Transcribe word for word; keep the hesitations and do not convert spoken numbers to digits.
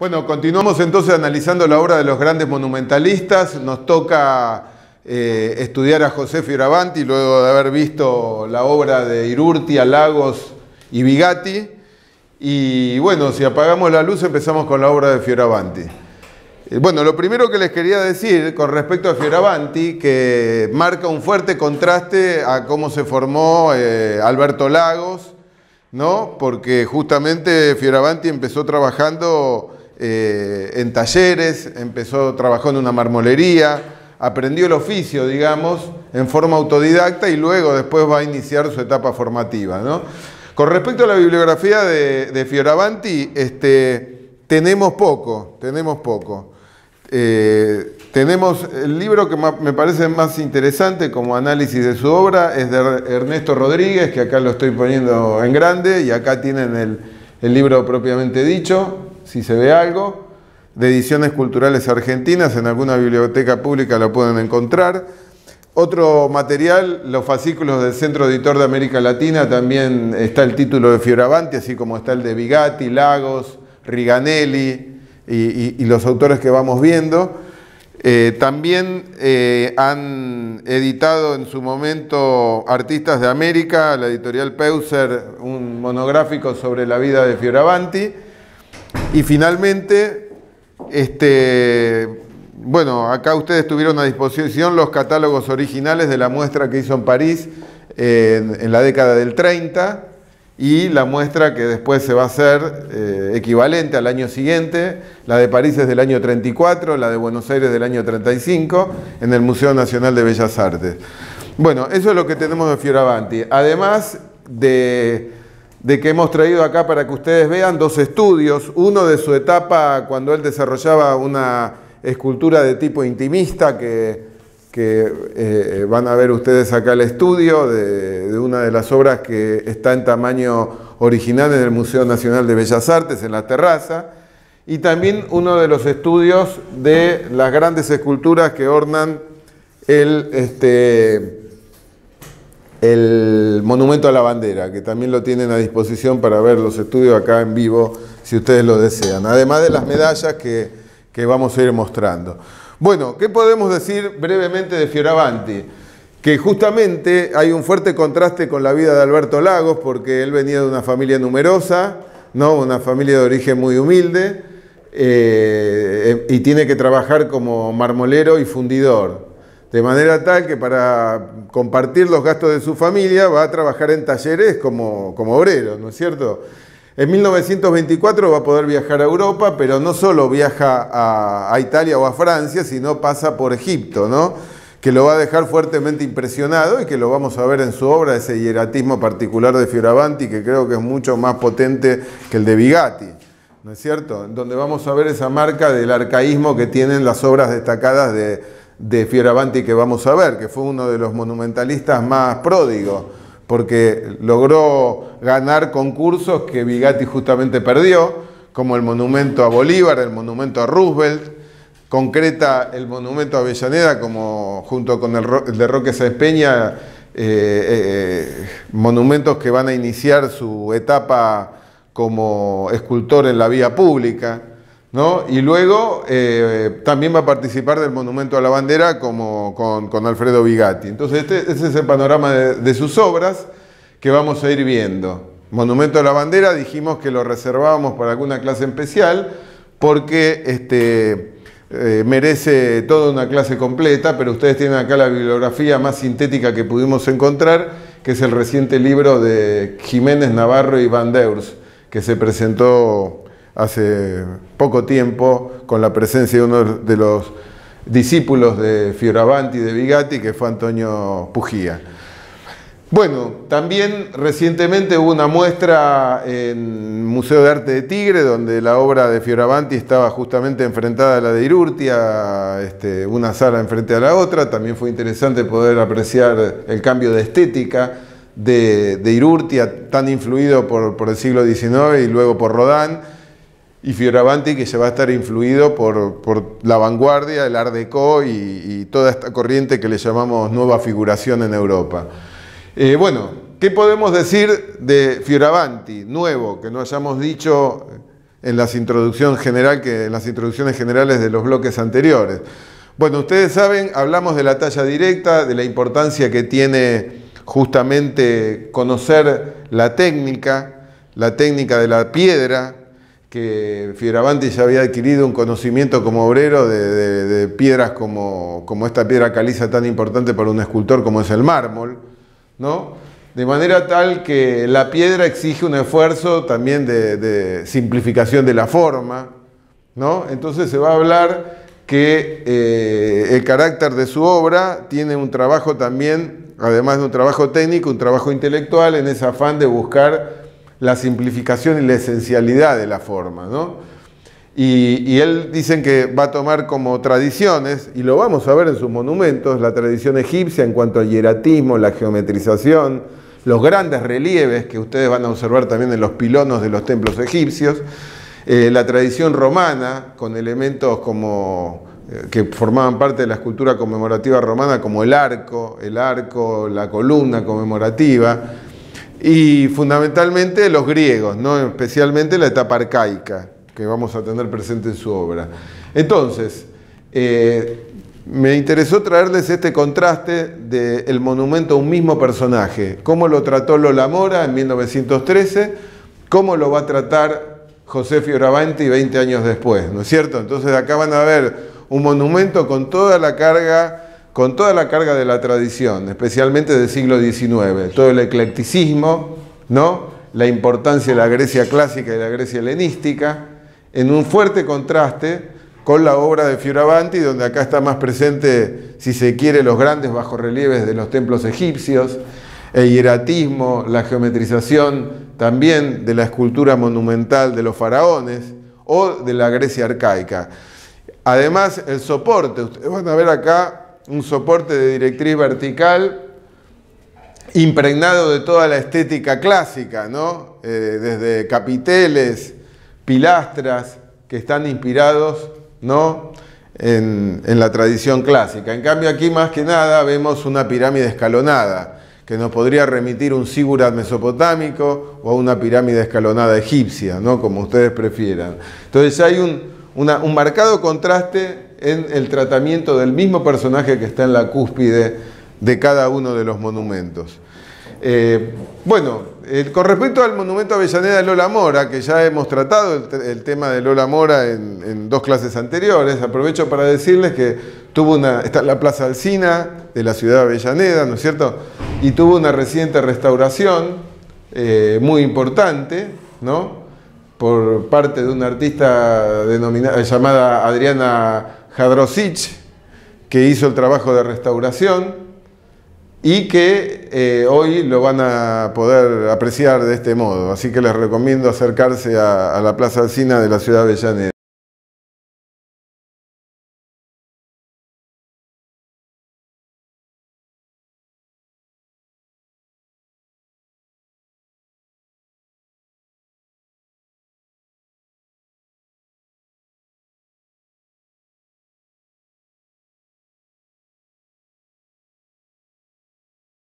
Bueno, continuamos entonces analizando la obra de los grandes monumentalistas. Nos toca eh, estudiar a José Fioravanti, luego de haber visto la obra de Yrurtia, Lagos y Bigatti. Y bueno, si apagamos la luz empezamos con la obra de Fioravanti. Bueno, lo primero que les quería decir con respecto a Fioravanti, que marca un fuerte contraste a cómo se formó eh, Alberto Lagos, ¿no? Porque justamente Fioravanti empezó trabajando eh, en talleres, empezó trabajando en una marmolería, aprendió el oficio, digamos, en forma autodidacta y luego después va a iniciar su etapa formativa, ¿no? Con respecto a la bibliografía de, de Fioravanti, este, tenemos poco, tenemos poco. Eh, tenemos el libro que me parece más interesante como análisis de su obra, es de Ernesto Rodríguez, que acá lo estoy poniendo en grande, y acá tienen el, el libro propiamente dicho, si se ve algo, de Ediciones Culturales Argentinas, en alguna biblioteca pública lo pueden encontrar. Otro material, los fascículos del Centro Editor de América Latina, también está el título de Fioravanti, así como está el de Bigatti, Lagos, Riganelli, Y, y, y los autores que vamos viendo. Eh, también eh, han editado en su momento Artistas de América, la editorial Peuser, un monográfico sobre la vida de Fioravanti. Y finalmente, este, bueno, acá ustedes tuvieron a disposición los catálogos originales de la muestra que hizo en París eh, en, en la década del treinta y la muestra que después se va a hacer eh, equivalente al año siguiente, la de París es del año treinta y cuatro, la de Buenos Aires del año treinta y cinco, en el Museo Nacional de Bellas Artes. Bueno, eso es lo que tenemos de Fioravanti. Además de, de que hemos traído acá para que ustedes vean dos estudios, uno de su etapa cuando él desarrollaba una escultura de tipo intimista que... que eh, van a ver ustedes acá el estudio de, de una de las obras que está en tamaño original en el Museo Nacional de Bellas Artes, en la terraza, y también uno de los estudios de las grandes esculturas que ornan el, este, el Monumento a la Bandera, que también lo tienen a disposición para ver los estudios acá en vivo, si ustedes lo desean, además de las medallas que, que vamos a ir mostrando. Bueno, ¿qué podemos decir brevemente de Fioravanti? Que justamente hay un fuerte contraste con la vida de Alberto Lagos, porque él venía de una familia numerosa, ¿no? Una familia de origen muy humilde, eh, y tiene que trabajar como marmolero y fundidor. De manera tal que para compartir los gastos de su familia va a trabajar en talleres como, como obrero, ¿no es cierto? En mil novecientos veinticuatro va a poder viajar a Europa, pero no solo viaja a, a Italia o a Francia, sino pasa por Egipto, ¿no? Que lo va a dejar fuertemente impresionado y que lo vamos a ver en su obra, ese hieratismo particular de Fioravanti, que creo que es mucho más potente que el de Bigatti, ¿no es cierto? Donde vamos a ver esa marca del arcaísmo que tienen las obras destacadas de, de Fioravanti que vamos a ver, que fue uno de los monumentalistas más pródigos, porque logró ganar concursos que Bigatti justamente perdió, como el Monumento a Bolívar, el Monumento a Roosevelt, concreta el Monumento a Avellaneda, como junto con el, el de Roque Sáenz Peña, eh, eh, monumentos que van a iniciar su etapa como escultor en la vía pública, ¿no? Y luego eh, también va a participar del Monumento a la Bandera como, con, con Alfredo Bigatti. Entonces este, ese es el panorama de, de sus obras que vamos a ir viendo. Monumento a la Bandera dijimos que lo reservábamos para alguna clase especial porque este, eh, merece toda una clase completa, pero ustedes tienen acá la bibliografía más sintética que pudimos encontrar, que es el reciente libro de Jiménez Navarro y Van Deurs, que se presentó hace poco tiempo con la presencia de uno de los discípulos de Fioravanti y de Bigatti, que fue Antonio Pujía. Bueno, también recientemente hubo una muestra en Museo de Arte de Tigre, donde la obra de Fioravanti estaba justamente enfrentada a la de Yrurtia, este, una sala enfrente a la otra. También fue interesante poder apreciar el cambio de estética de, de Yrurtia, tan influido por, por el siglo diecinueve y luego por Rodin, y Fioravanti, que ya va a estar influido por, por la vanguardia, el Art Deco y, y toda esta corriente que le llamamos nueva figuración en Europa. Eh, bueno, ¿qué podemos decir de Fioravanti nuevo que no hayamos dicho en las introducción general que en las introducciones generales de los bloques anteriores. Bueno, ustedes saben, hablamos de la talla directa, de la importancia que tiene justamente conocer la técnica, la técnica de la piedra, que Fioravanti ya había adquirido un conocimiento como obrero de, de, de piedras como, como esta piedra caliza tan importante para un escultor como es el mármol, ¿no? De manera tal que la piedra exige un esfuerzo también de, de simplificación de la forma, ¿no? Entonces se va a hablar que eh, el carácter de su obra tiene un trabajo también, además de un trabajo técnico, un trabajo intelectual, en ese afán de buscar la simplificación y la esencialidad de la forma, ¿no? Y, y él dicen que va a tomar como tradiciones, y lo vamos a ver en sus monumentos, la tradición egipcia en cuanto al hieratismo, la geometrización, los grandes relieves que ustedes van a observar también en los pilonos de los templos egipcios, eh, la tradición romana con elementos como eh, que formaban parte de la escultura conmemorativa romana como el arco, el arco, la columna conmemorativa, y fundamentalmente los griegos, ¿no? Especialmente la etapa arcaica, que vamos a tener presente en su obra. Entonces, eh, me interesó traerles este contraste del monumento a un mismo personaje, cómo lo trató Lola Mora en mil novecientos trece, cómo lo va a tratar José Fioravanti veinte años después, ¿no es cierto? Entonces acá van a ver un monumento con toda la carga, con toda la carga de la tradición, especialmente del siglo diecinueve, todo el eclecticismo, ¿no? La importancia de la Grecia clásica y de la Grecia helenística, en un fuerte contraste con la obra de Fioravanti, donde acá está más presente, si se quiere, los grandes bajorrelieves de los templos egipcios, el hieratismo, la geometrización también de la escultura monumental de los faraones o de la Grecia arcaica. Además, el soporte, ustedes van a ver acá un soporte de directriz vertical impregnado de toda la estética clásica, ¿no? Eh, desde capiteles, pilastras, que están inspirados, ¿no? en, en la tradición clásica. En cambio aquí más que nada vemos una pirámide escalonada, que nos podría remitir a un zigurat mesopotámico o a una pirámide escalonada egipcia, ¿no? Como ustedes prefieran. Entonces hay un, una, un marcado contraste en el tratamiento del mismo personaje que está en la cúspide de cada uno de los monumentos. Eh, bueno, eh, con respecto al monumento a Avellaneda de Lola Mora, que ya hemos tratado el, te el tema de Lola Mora en, en dos clases anteriores, aprovecho para decirles que tuvo una, está en la Plaza Alsina de la ciudad de Avellaneda, ¿no es cierto? Y tuvo una reciente restauración eh, muy importante, ¿no? Por parte de una artista denominada, llamada Adriana Jadrosich, que hizo el trabajo de restauración, y que eh, hoy lo van a poder apreciar de este modo. Así que les recomiendo acercarse a, a la Plaza Alsina de la ciudad de Avellaneda.